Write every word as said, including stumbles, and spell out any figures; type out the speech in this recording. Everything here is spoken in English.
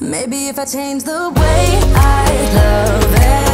Maybe if I change the way I love it.